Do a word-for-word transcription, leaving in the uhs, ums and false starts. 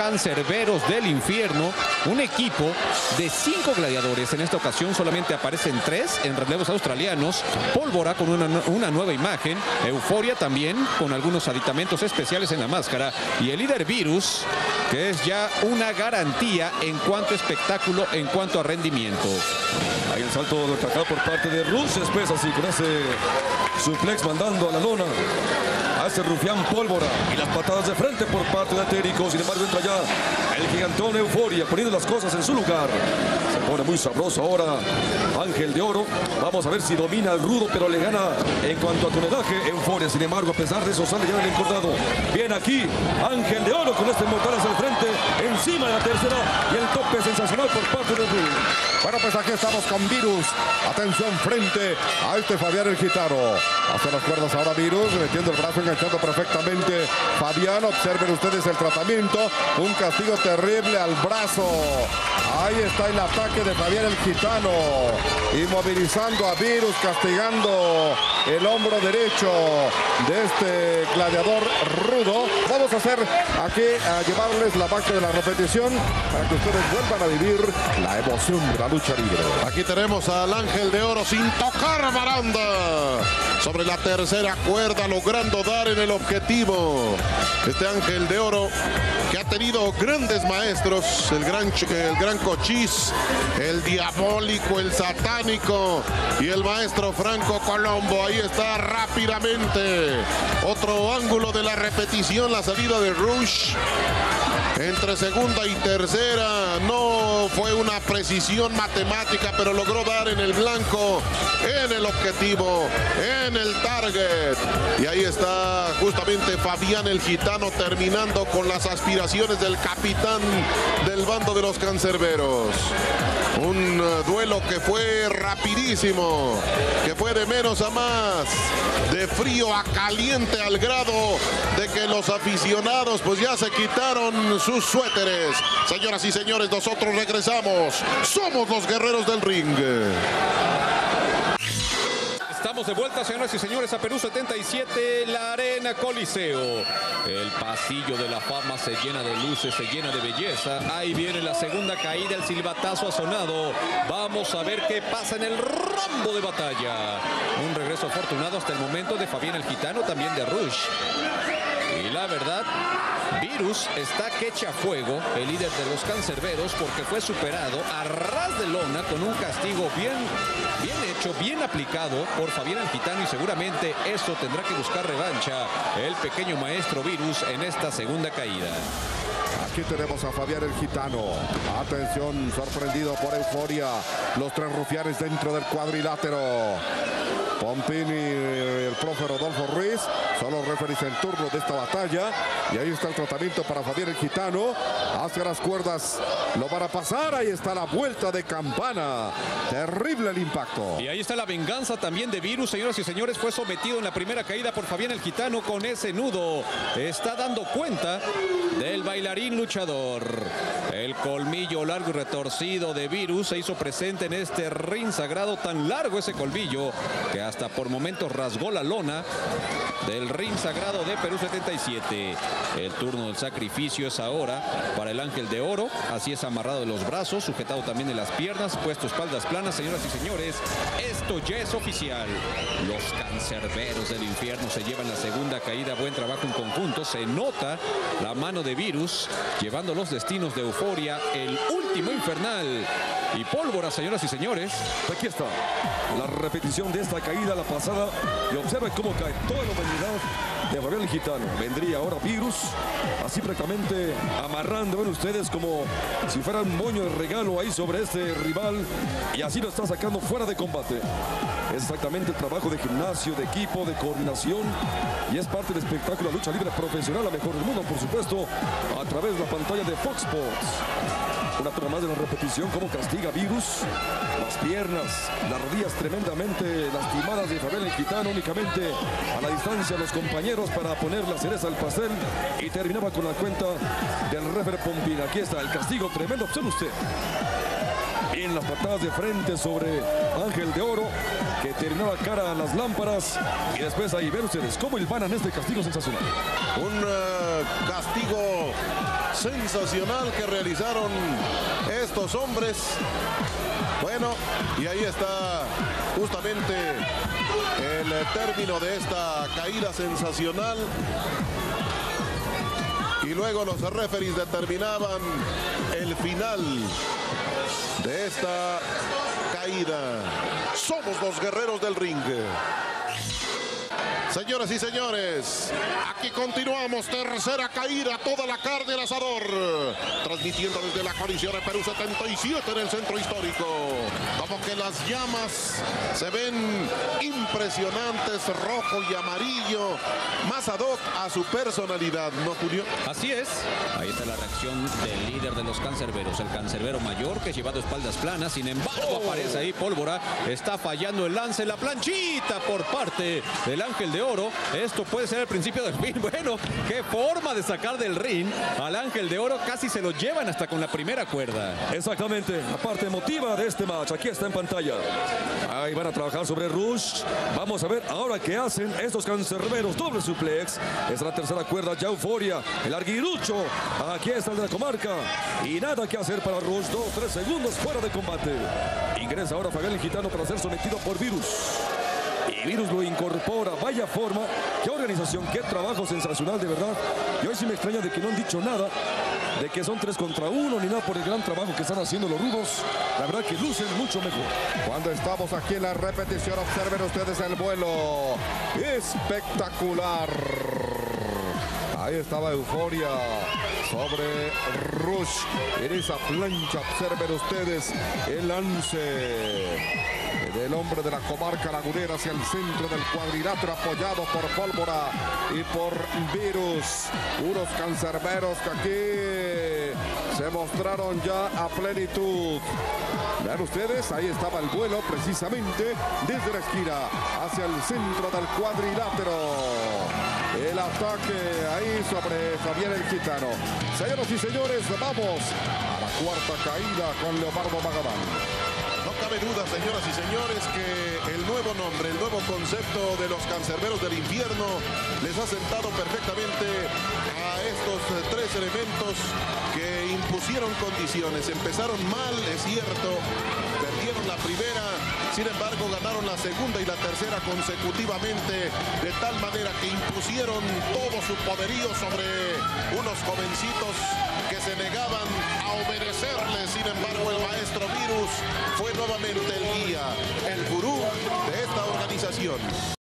Cancerberos del Infierno, un equipo de cinco gladiadores. En esta ocasión solamente aparecen tres en relevos australianos. Pólvora con una, una nueva imagen, Euforia también con algunos aditamentos especiales en la máscara, y el líder Virus, que es ya una garantía en cuanto a espectáculo, en cuanto a rendimiento. Ahí el salto de acá por parte de Rush, después así con ese suplex mandando a la lona a ese rufián Pólvora, y las patadas de frente por parte de Atérico. Sin embargo, entra ya el gigantón Euforia poniendo las cosas en su lugar. Se pone muy sabroso ahora Ángel de Oro. Vamos a ver si domina el rudo, pero le gana en cuanto a tonelaje Euforia. Sin embargo, a pesar de eso, sale ya el encordado. Viene aquí Ángel de Oro con este mortal hacia el frente, encima de la tercera, y el tope sensacional por parte de Ruiz. Bueno, pues aquí estamos con Virus. Atención frente a este Fabián el Gitano. Hacia las cuerdas ahora Virus, metiendo el brazo, enganchando perfectamente Fabián. Observen ustedes el tratamiento. Un castigo terrible al brazo. Ahí está el ataque de Fabián el Gitano, inmovilizando a Virus, castigando el hombro derecho de este gladiador rudo. Vamos a hacer aquí, a llevarles la parte de la repetición para que ustedes vuelvan a vivir la emoción de la lucha libre. Aquí tenemos al Ángel de Oro sin tocar baranda, sobre la tercera cuerda, logrando dar en el objetivo. Este Ángel de Oro que ha tenido grandes maestros, el gran, el gran Cochis, el diabólico, el satánico y el maestro Franco Colombo. Ahí está rápidamente otro ángulo de la repetición, la salida de Rush. Entre segunda y tercera no fue una precisión matemática, pero logró dar en el blanco, en el objetivo, en el target. Y ahí está justamente Fabián el Gitano terminando con las aspiraciones del capitán del bando de los cancerberos. Un duelo que fue rapidísimo, que fue de menos a más, de frío a caliente, al grado de que los aficionados pues ya se quitaron su sus suéteres. Señoras y señores, nosotros regresamos. Somos los Guerreros del Ring. Estamos de vuelta, señoras y señores, a Perú setenta y siete, la Arena Coliseo. El pasillo de la fama se llena de luces, se llena de belleza. Ahí viene la segunda caída, el silbatazo ha sonado. Vamos a ver qué pasa en el rombo de batalla. Un regreso afortunado hasta el momento de Fabián el Gitano, también de Rush. Y la verdad, Virus está que echa fuego, el líder de los cancerberos, porque fue superado a ras de lona con un castigo bien, bien hecho, bien aplicado por Fabián el Gitano, y seguramente eso tendrá que buscar revancha el pequeño maestro Virus en esta segunda caída. Aquí tenemos a Fabián el Gitano. Atención, sorprendido por Euforia. Los tres rufianes dentro del cuadrilátero. Pompini, el profe Rodolfo Ruiz, son los referees en turno de esta batalla. Y ahí está el tratamiento para Fabián el Gitano. Hacia las cuerdas lo van a pasar. Ahí está la vuelta de campana. Terrible el impacto. Y ahí está la venganza también de Virus, señoras y señores. Fue sometido en la primera caída por Fabián el Gitano con ese nudo. Está dando cuenta del bailarín luchador. El colmillo largo y retorcido de Virus se hizo presente en este ring sagrado. Tan largo ese colmillo que hasta por momentos rasgó la lona del ring sagrado de Perú setenta y siete. El turno del sacrificio es ahora para el Ángel de Oro. Así es, amarrado de los brazos, sujetado también de las piernas, puesto espaldas planas. Señoras y señores, esto ya es oficial. Los cancerberos del infierno se llevan la segunda caída. Buen trabajo en conjunto. Se nota la mano de Virus llevando los destinos de Euforia, el último infernal, y Pólvora, señoras y señores. Aquí está la repetición de esta caída, la pasada, y observen cómo cae toda la humanidad de Fabián el Gitano. Vendría ahora Virus, así prácticamente amarrando, ven ustedes, como si fuera un moño de regalo ahí sobre este rival, y así lo está sacando fuera de combate. Es exactamente el trabajo de gimnasio, de equipo, de coordinación, y es parte del espectáculo de lucha libre profesional, la mejor del mundo, por supuesto, a través de la pantalla de Fox Sports. Una toma más de la repetición, cómo castiga Virus. Las piernas, las rodillas tremendamente lastimadas de Fabián el Gitano, únicamente a la distancia los compañeros para poner la cereza al pastel, y terminaba con la cuenta del refer Pompina. Aquí está el castigo tremendo, observe usted. Y en las patadas de frente sobre Ángel de Oro, que terminó la cara a las lámparas, y después ahí ven ustedes cómo hilvanan este castigo sensacional. Un uh, castigo sensacional que realizaron estos hombres. Bueno, y ahí está justamente el término de esta caída sensacional. Y luego los referees determinaban el final de esta caída. Somos los guerreros del ring. Señoras y señores, aquí continuamos, tercera caída, toda la carne al asador. Transmitiendo desde la coalición de Perú setenta y siete en el centro histórico. Como que las llamas se ven impresionantes, rojo y amarillo, más ad hoc a su personalidad, ¿no, Julio? Así es. Ahí está la reacción del líder de los cancerberos, el cancerbero mayor, que llevado espaldas planas, sin embargo, oh. aparece ahí Pólvora, está fallando el lance, la planchita por parte del Ángel de Oro. Esto puede ser el principio del fin. Bueno, qué forma de sacar del ring al Ángel de Oro. Casi se lo llevan hasta con la primera cuerda. Exactamente, la parte emotiva de este match. Aquí está en pantalla. Ahí van a trabajar sobre Rush. Vamos a ver ahora qué hacen estos cancerberos. Doble suplex. Es la tercera cuerda. Ya Euforia. El arguirucho. Aquí está el de la comarca. Y nada que hacer para Rush. Dos, tres segundos fuera de combate. Ingresa ahora Fabián el Gitano para ser sometido por Virus. Y Virus lo incorpora, vaya forma, qué organización, qué trabajo sensacional de verdad. Y hoy sí me extraña de que no han dicho nada, de que son tres contra uno, ni nada por el gran trabajo que están haciendo los rudos. La verdad que lucen mucho mejor. Cuando estamos aquí en la repetición, observen ustedes el vuelo. Espectacular. Ahí estaba Euforia sobre Rush. En esa plancha, observen ustedes el lance del hombre de la comarca lagunera hacia el centro del cuadrilátero, apoyado por Pólvora y por Virus. Unos cancerberos que aquí se mostraron ya a plenitud. Vean ustedes, ahí estaba el vuelo precisamente desde la esquina hacia el centro del cuadrilátero. El ataque ahí sobre Fabián el Gitano. Señoras y señores, vamos a la cuarta caída con Leopardo Magabán. No cabe duda, señoras y señores, que el nuevo nombre, el nuevo concepto de los cancerberos del infierno les ha sentado perfectamente a estos tres elementos que impusieron condiciones. Empezaron mal, es cierto, perdieron la primera, sin embargo ganaron la segunda y la tercera consecutivamente, de tal manera que impusieron todo su poderío sobre unos jovencitos que se negaban a obedecerle. Sin embargo, el maestro Virus fue nuevamente el guía, el gurú de esta organización.